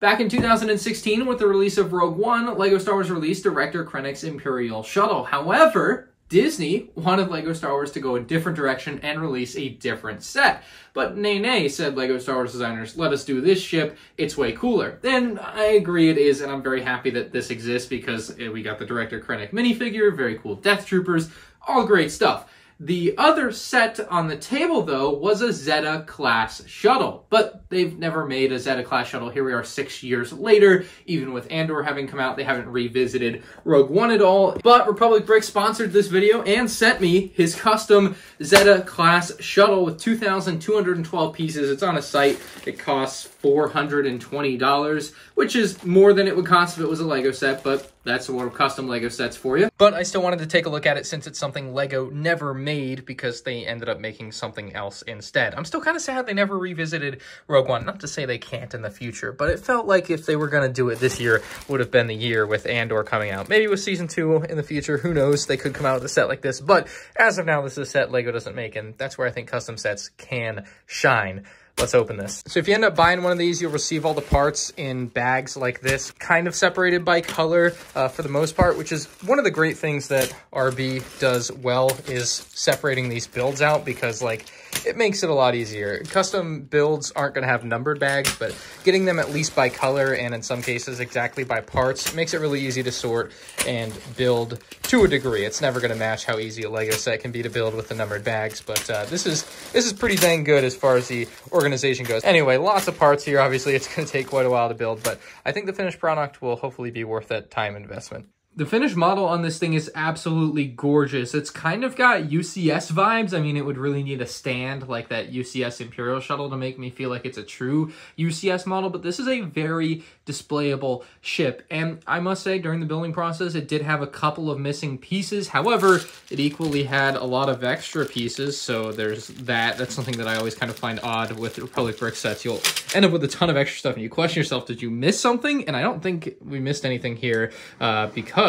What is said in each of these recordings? Back in 2016, with the release of Rogue One, LEGO Star Wars released Director Krennic's Imperial Shuttle. However, Disney wanted LEGO Star Wars to go a different direction and release a different set. But nay nay, said LEGO Star Wars designers, let us do this ship, it's way cooler. And I agree it is, and I'm very happy that this exists because we got the Director Krennic minifigure, very cool Death Troopers, all great stuff. The other set on the table, though, was a Zeta class shuttle, but they've never made a Zeta class shuttle. Here we are 6 years later. Even with Andor having come out, they haven't revisited Rogue One at all. But Republic Bricks sponsored this video and sent me his custom Zeta class shuttle with 2,212 pieces. It's on a site. It costs $420, which is more than it would cost if it was a LEGO set, but that's one of custom LEGO sets for you. But I still wanted to take a look at it since it's something LEGO never made because they ended up making something else instead. I'm still kind of sad they never revisited Rogue One. Not to say they can't in the future, but it felt like if they were going to do it this year, would have been the year with Andor coming out. Maybe with Season 2 in the future, who knows? They could come out with a set like this. But as of now, this is a set LEGO doesn't make, and that's where I think custom sets can shine. Let's open this. So if you end up buying one of these, you'll receive all the parts in bags like this, kind of separated by color for the most part, which is one of the great things that RB does well is separating these builds out because like it makes it a lot easier. Custom builds aren't gonna have numbered bags, but getting them at least by color and in some cases exactly by parts makes it really easy to sort and build to a degree. It's never gonna match how easy a LEGO set can be to build with the numbered bags, but this is pretty dang good as far as the organization goes. Anyway, lots of parts here. Obviously, it's going to take quite a while to build, but I think the finished product will hopefully be worth that time investment. The finished model on this thing is absolutely gorgeous. It's kind of got UCS vibes. I mean, it would really need a stand like that UCS Imperial shuttle to make me feel like it's a true UCS model, but this is a very displayable ship. And I must say, during the building process, it did have a couple of missing pieces. However, it equally had a lot of extra pieces, so there's that. That's something that I always kind of find odd with Republic Brick sets. You'll end up with a ton of extra stuff, and you question yourself, did you miss something? And I don't think we missed anything here because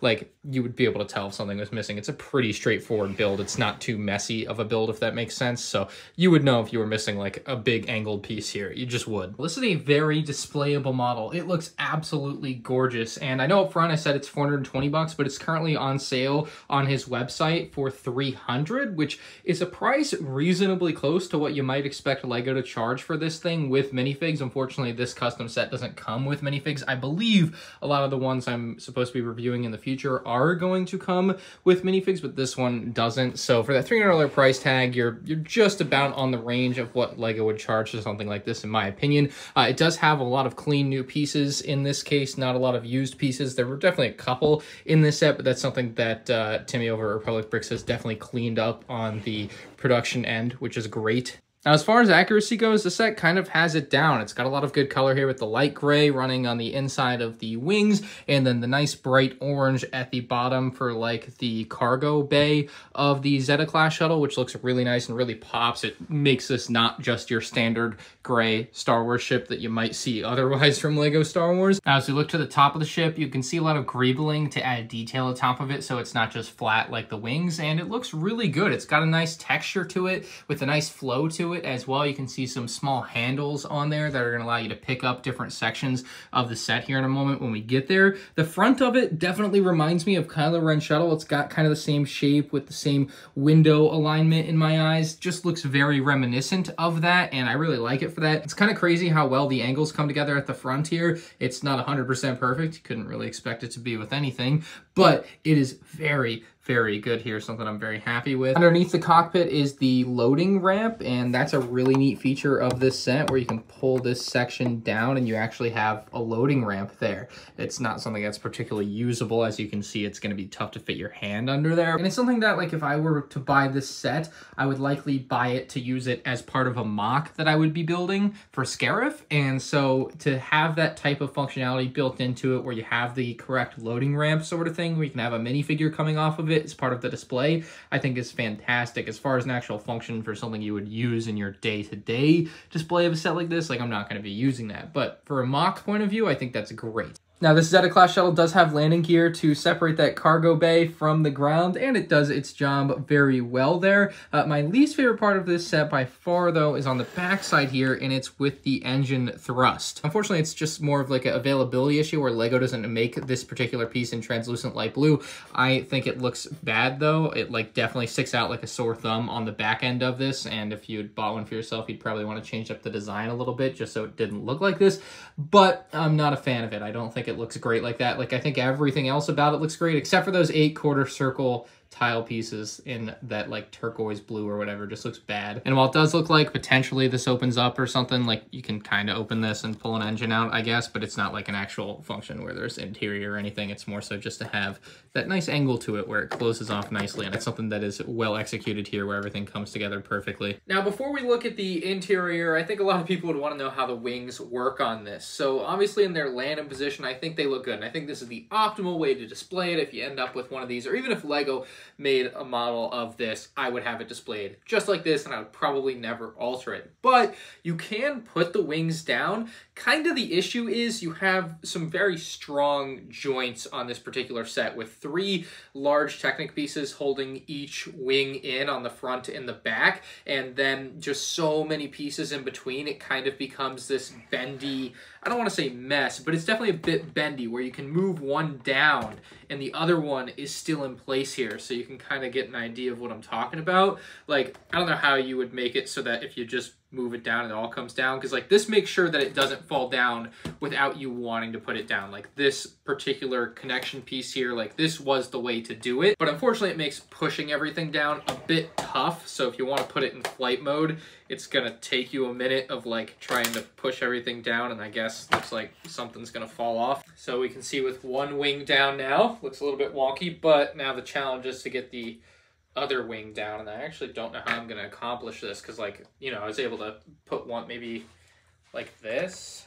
like you would be able to tell if something was missing. It's a pretty straightforward build. It's not too messy of a build, if that makes sense. So you would know if you were missing like a big angled piece here. You just would. This is a very displayable model. It looks absolutely gorgeous. And I know up front I said it's $420, but it's currently on sale on his website for $300, which is a price reasonably close to what you might expect LEGO to charge for this thing with minifigs. Unfortunately, this custom set doesn't come with minifigs. I believe a lot of the ones I'm supposed to be reviewing in the future are going to come with minifigs, but this one doesn't. So for that $300 price tag, you're just about on the range of what LEGO would charge for something like this, in my opinion. It does have a lot of clean new pieces in this case, not a lot of used pieces. There were definitely a couple in this set, but that's something that Timmy over at Republic Bricks has definitely cleaned up on the production end, which is great. Now, as far as accuracy goes, the set kind of has it down. It's got a lot of good color here with the light gray running on the inside of the wings and then the nice bright orange at the bottom for like the cargo bay of the Zeta class shuttle, which looks really nice and really pops. It makes this not just your standard gray Star Wars ship that you might see otherwise from LEGO Star Wars. Now, as you look to the top of the ship, you can see a lot of greebling to add detail on top of it, so it's not just flat like the wings, and it looks really good. It's got a nice texture to it with a nice flow to it as well. You can see some small handles on there that are going to allow you to pick up different sections of the set here in a moment when we get there. The front of it definitely reminds me of Kylo Ren's shuttle. It's got kind of the same shape with the same window alignment in my eyes. Just looks very reminiscent of that, and I really like it for that. It's kind of crazy how well the angles come together at the front here. It's not 100% perfect. You couldn't really expect it to be with anything, but it is very, very good here, something I'm very happy with. Underneath the cockpit is the loading ramp, and that's a really neat feature of this set where you can pull this section down and you actually have a loading ramp there. It's not something that's particularly usable. As you can see, it's gonna be tough to fit your hand under there. And it's something that, like, if I were to buy this set, I would likely buy it to use it as part of a mock that I would be building for Scarif. And so to have that type of functionality built into it where you have the correct loading ramp sort of thing, where you can have a minifigure coming off of it as part of the display, I think is fantastic. As far as an actual function for something you would use in your day-to-day display of a set like this, like, I'm not going to be using that, but for a mock point of view, I think that's great. Now, this Zeta class shuttle does have landing gear to separate that cargo bay from the ground, and it does its job very well there. My least favorite part of this set by far, though, is on the back side here, and it's with the engine thrust. Unfortunately, it's just more of like an availability issue where LEGO doesn't make this particular piece in translucent light blue. I think it looks bad, though. It like definitely sticks out like a sore thumb on the back end of this, and if you'd bought one for yourself, you'd probably want to change up the design a little bit just so it didn't look like this, but I'm not a fan of it. I don't think it looks great like that. Like, I think everything else about it looks great except for those 8 quarter circle tile pieces in that like turquoise blue or whatever. Just looks bad. And while it does look like potentially this opens up or something, like you can kind of open this and pull an engine out, I guess, but it's not like an actual function where there's interior or anything. It's more so just to have that nice angle to it where it closes off nicely, and it's something that is well executed here where everything comes together perfectly. Now, before we look at the interior, I think a lot of people would want to know how the wings work on this. So obviously in their landing position, I think they look good, and I think this is the optimal way to display it. If you end up with one of these, or even if LEGO made a model of this, I would have it displayed just like this, and I would probably never alter it. But you can put the wings down. Kind of the issue is you have some very strong joints on this particular set with 3 large Technic pieces holding each wing in on the front and the back, and then just so many pieces in between. It kind of becomes this bendy, I don't want to say mess, but it's definitely a bit bendy where you can move one down and the other one is still in place here. So you can kind of get an idea of what I'm talking about. Like, I don't know how you would make it so that if you just move it down, it all comes down. Because like this makes sure that it doesn't fall down without you wanting to put it down. Like this particular connection piece here, like this was the way to do it. But unfortunately, it makes pushing everything down a bit tough. So if you want to put it in flight mode, it's gonna take you a minute of like trying to push everything down, and I guess looks like something's gonna fall off. So we can see with one wing down now, looks a little bit wonky, but now the challenge is to get the other wing down, and I actually don't know how I'm gonna accomplish this, because like, you know, I was able to put one maybe like this.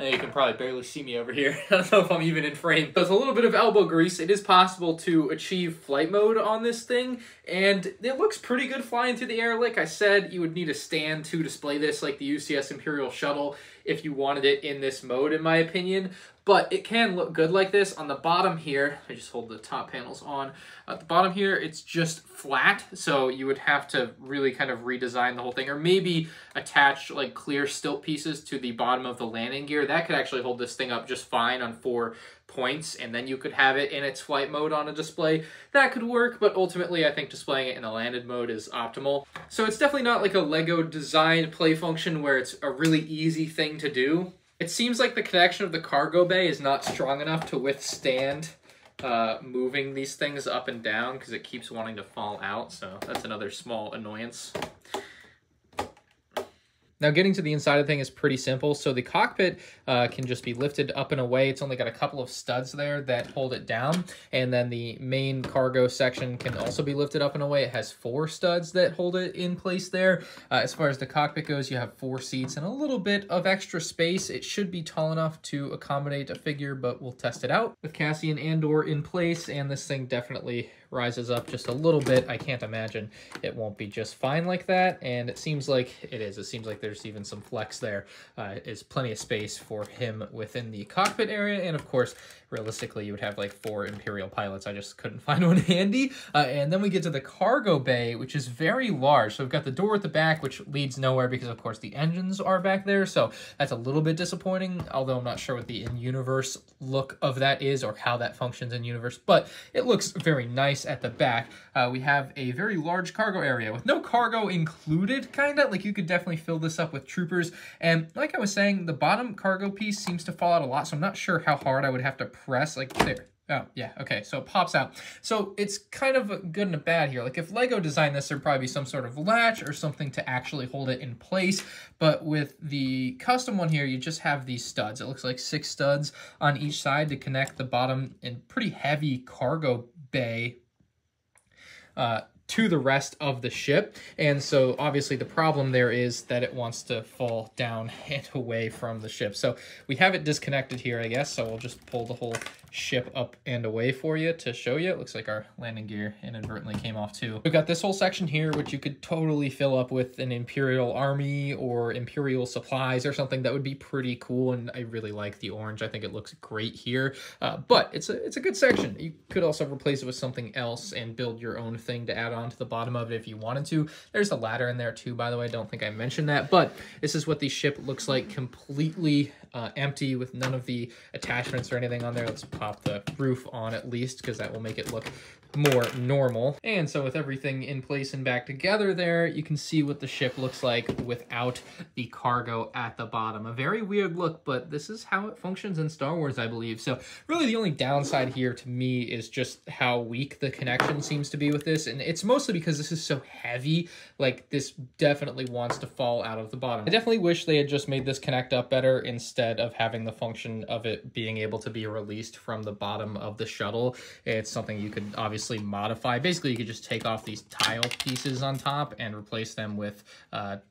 You can probably barely see me over here. I don't know if I'm even in frame. With a little bit of elbow grease, it is possible to achieve flight mode on this thing, and it looks pretty good flying through the air. Like I said, you would need a stand to display this, like the UCS Imperial Shuttle, if you wanted it in this mode, in my opinion. But it can look good like this. On the bottom here, I just hold the top panels on. At the bottom here, it's just flat, so you would have to really kind of redesign the whole thing, or maybe attach like clear stilt pieces to the bottom of the landing gear. That could actually hold this thing up just fine on 4 points, and then you could have it in its flight mode on a display. That could work, but ultimately I think displaying it in the landed mode is optimal. So it's definitely not like a LEGO designed play function where it's a really easy thing to do. It seems like the connection of the cargo bay is not strong enough to withstand moving these things up and down, because it keeps wanting to fall out, so that's another small annoyance. Now, getting to the inside of the thing is pretty simple. So the cockpit can just be lifted up and away. It's only got a couple of studs there that hold it down. And then the main cargo section can also be lifted up and away. It has 4 studs that hold it in place there. As far as the cockpit goes, you have 4 seats and a little bit of extra space. It should be tall enough to accommodate a figure, but we'll test it out. With Cassian Andor in place, and this thing definitely rises up just a little bit. I can't imagine it won't be just fine like that, and it seems like it is. It seems like there's even some flex there. Is plenty of space for him within the cockpit area, and of course, realistically, you would have like 4 Imperial pilots. I just couldn't find one handy. And then we get to the cargo bay, which is very large. So we've got the door at the back, which leads nowhere because of course the engines are back there. So that's a little bit disappointing, although I'm not sure what the in-universe look of that is or how that functions in universe, but it looks very nice. At the back, we have a very large cargo area with no cargo included, kind of like you could definitely fill this up with troopers. And like I was saying, the bottom cargo piece seems to fall out a lot, so I'm not sure how hard I would have to press. Like there. Oh, yeah, okay, so it pops out. So it's kind of a good and a bad here. Like, if LEGO designed this, there'd probably be some sort of latch or something to actually hold it in place. But with the custom one here, you just have these studs. It looks like 6 studs on each side to connect the bottom and pretty heavy cargo bay to the rest of the ship. And so obviously the problem there is that it wants to fall down and away from the ship. So we have it disconnected here, I guess. So we'll just pull the whole ship up and away for you to show you. It looks like our landing gear inadvertently came off too. We've got this whole section here, which you could totally fill up with an Imperial army or Imperial supplies or something. That would be pretty cool. And I really like the orange. I think it looks great here, but it's a good section. You could also replace it with something else and build your own thing to add on to the bottom of it if you wanted to. There's a ladder in there too, by the way. I don't think I mentioned that, but this is what the ship looks like, completely empty with none of the attachments or anything on there. Let's pop the roof on at least, because that will make it look more normal. And so with everything in place and back together there, you can see what the ship looks like without the cargo at the bottom. A very weird look, but this is how it functions in Star Wars, I believe. So really the only downside here to me is just how weak the connection seems to be with this. And it's mostly because this is so heavy, like this definitely wants to fall out of the bottom. I definitely wish they had just made this connect up better instead of having the function of it being able to be released from the bottom of the shuttle. It's something you could obviously modify. Basically, you could just take off these tile pieces on top and replace them with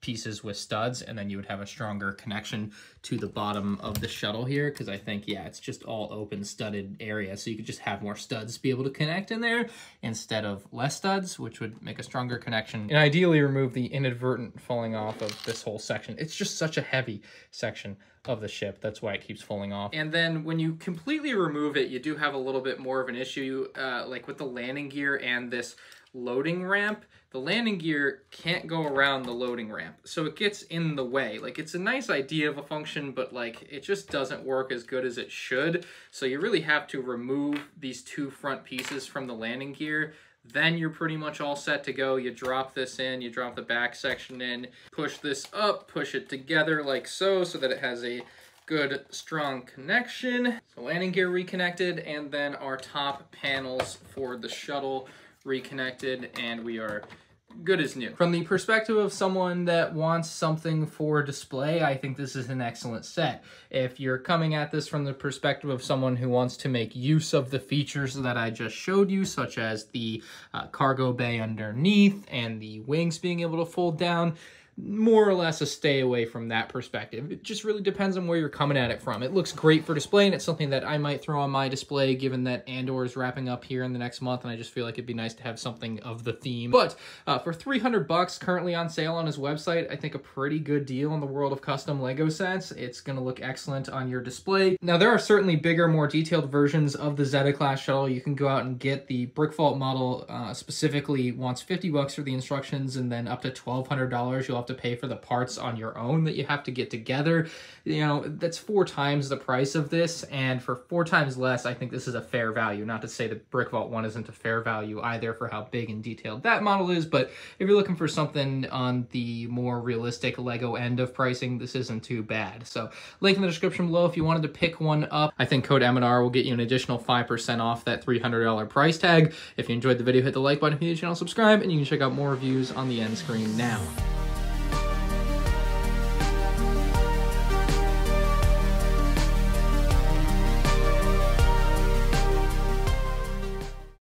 pieces with studs, and then you would have a stronger connection to the bottom of the shuttle here, because I think, yeah, it's just all open studded area, so you could just have more studs be able to connect in there instead of less studs, which would make a stronger connection, and ideally remove the inadvertent falling off of this whole section. It's just such a heavy section of the ship. That's why it keeps falling off. And then when you completely remove it, you do have a little bit more of an issue, like with the landing gear and this loading ramp. The landing gear can't go around the loading ramp, so it gets in the way. Like, it's a nice idea of a function, but like it just doesn't work as good as it should. So you really have to remove these two front pieces from the landing gear. Then you're pretty much all set to go. You drop this in, you drop the back section in, push this up, push it together like so, so that it has a good strong connection. So landing gear reconnected, and then our top panels for the shuttle reconnected, and we are good as new. From the perspective of someone that wants something for display, I think this is an excellent set. If you're coming at this from the perspective of someone who wants to make use of the features that I just showed you, such as the cargo bay underneath and the wings being able to fold down, more or less a stay away from that perspective. It just really depends on where you're coming at it from. It looks great for display, and it's something that I might throw on my display, given that Andor is wrapping up here in the next month, and I just feel like it'd be nice to have something of the theme. But for $300 currently on sale on his website, I think a pretty good deal in the world of custom LEGO sets. It's gonna look excellent on your display. Now, there are certainly bigger, more detailed versions of the Zeta class shuttle. You can go out and get the Brick Vault model, specifically wants $50 for the instructions, and then up to $1,200 you'll have to pay for the parts on your own that you have to get together. You know, that's 4 times the price of this, and for 4 times less, I think this is a fair value. Not to say the Brick Vault one isn't a fair value either for how big and detailed that model is, but if you're looking for something on the more realistic LEGO end of pricing, this isn't too bad. So link in the description below if you wanted to pick one up. I think code MNR will get you an additional 5% off that $300 price tag. If you enjoyed the video, hit the like button, hit the channel, subscribe, and you can check out more reviews on the end screen now.